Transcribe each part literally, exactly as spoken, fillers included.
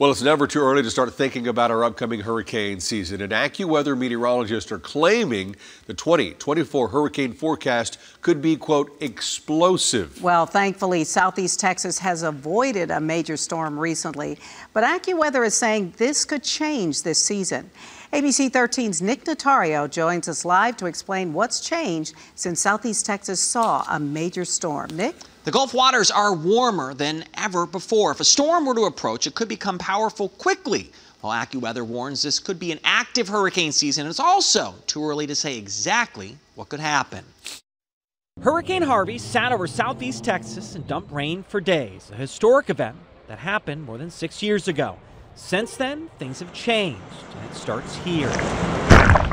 Well, it's never too early to start thinking about our upcoming hurricane season, and AccuWeather meteorologists are claiming the twenty twenty-four hurricane forecast could be, quote, explosive. Well, thankfully, Southeast Texas has avoided a major storm recently, but AccuWeather is saying this could change this season. A B C thirteen's Nick Natario joins us live to explain what's changed since Southeast Texas saw a major storm. Nick? The Gulf waters are warmer than ever before. If a storm were to approach, it could become powerful quickly. While AccuWeather warns this could be an active hurricane season, it's also too early to say exactly what could happen. Hurricane Harvey sat over Southeast Texas and dumped rain for days, a historic event that happened more than six years ago. Since then, things have changed, and it starts here.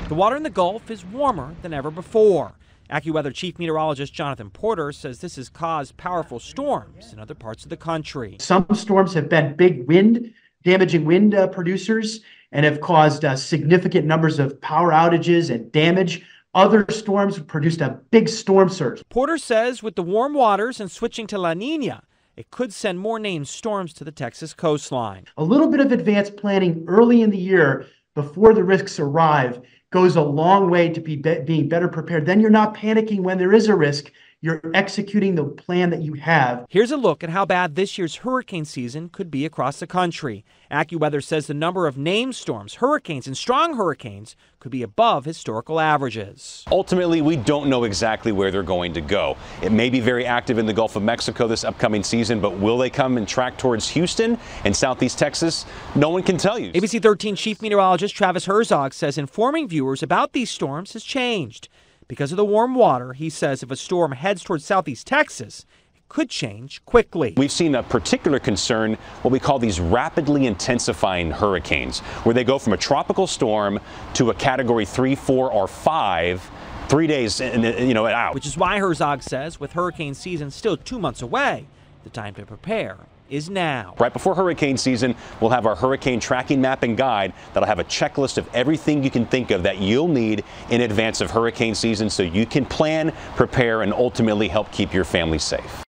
The water in the Gulf is warmer than ever before. AccuWeather Chief Meteorologist Jonathan Porter says this has caused powerful storms in other parts of the country. Some storms have been big wind, damaging wind uh, producers, and have caused uh, significant numbers of power outages and damage. Other storms produced a big storm surge. Porter says with the warm waters and switching to La Nina, it could send more named storms to the Texas coastline. A little bit of advanced planning early in the year before the risks arrive goes a long way to be be being better prepared. Then you're not panicking when there is a risk. You're executing the plan that you have. Here's a look at how bad this year's hurricane season could be across the country. AccuWeather says the number of named storms, hurricanes, and strong hurricanes could be above historical averages. Ultimately, we don't know exactly where they're going to go. It may be very active in the Gulf of Mexico this upcoming season, but will they come and track towards Houston and Southeast Texas? No one can tell you. A B C thirteen Chief Meteorologist Travis Herzog says informing viewers about these storms has changed. Because of the warm water, he says if a storm heads towards Southeast Texas, it could change quickly. We've seen a particular concern, what we call these rapidly intensifying hurricanes, where they go from a tropical storm to a category three, four, or five, three days in, you know, out. Which is why Herzog says with hurricane season still two months away, the time to prepare is now. Right before hurricane season, we'll have our hurricane tracking map and guide that'll have a checklist of everything you can think of that you'll need in advance of hurricane season so you can plan, prepare, and ultimately help keep your family safe.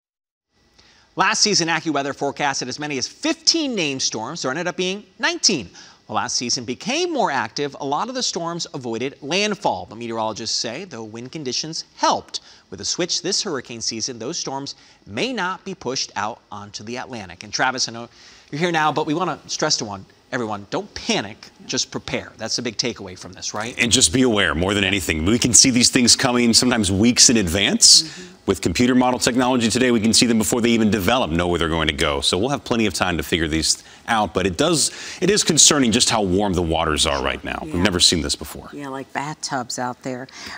Last season, AccuWeather forecasted as many as fifteen named storms. There ended up being nineteen. While last season became more active, a lot of the storms avoided landfall. But meteorologists say, though wind conditions helped, with a switch this hurricane season, those storms may not be pushed out onto the Atlantic. And Travis, I know you're here now, but we want to stress to one, everyone, don't panic, just prepare. That's the big takeaway from this, right? And just be aware more than anything. We can see these things coming sometimes weeks in advance. Mm-hmm. With computer model technology today, we can see them before they even develop, know where they're going to go. So we'll have plenty of time to figure these out. But it does, it is concerning just how warm the waters are right now. Yeah. We've never seen this before. Yeah, like bathtubs out there.